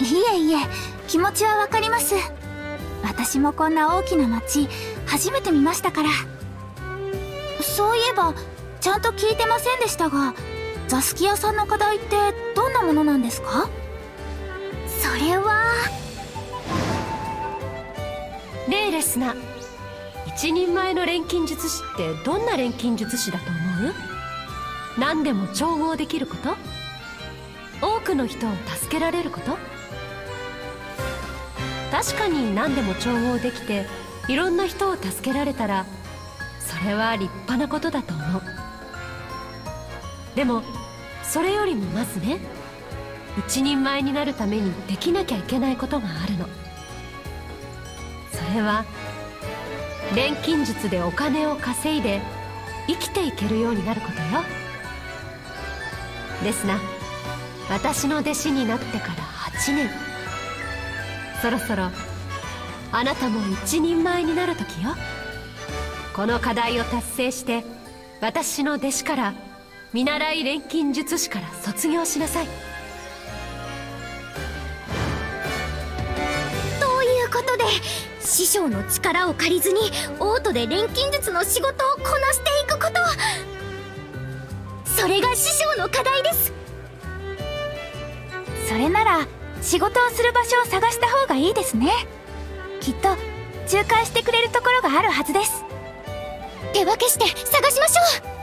いえいえ、気持ちはわかります。私もこんな大きな町初めて見ましたから。そういえばちゃんと聞いてませんでしたが、座敷屋さんの課題ってどんなものなんですか？それはねえレスナ、一人前の錬金術師ってどんな錬金術師だと思う？何でも調合できること、多くの人を助けられること。確かに何でも調合できていろんな人を助けられたら、それは立派なことだと思う。でもそれよりもまずね、一人前になるためにできなきゃいけないことがあるの。それは錬金術でお金を稼いで生きていけるようになることよ。ですな、私の弟子になってから8年、そろそろあなたも一人前になる時よ。この課題を達成して、私の弟子から見習い錬金術師から卒業しなさい。ということで、師匠の力を借りずにオートで錬金術の仕事をこなしていくこと、それが師匠の課題です。それなら仕事をする場所を探した方がいいですね。きっと仲介してくれるところがあるはずです。手分けして探しましょう。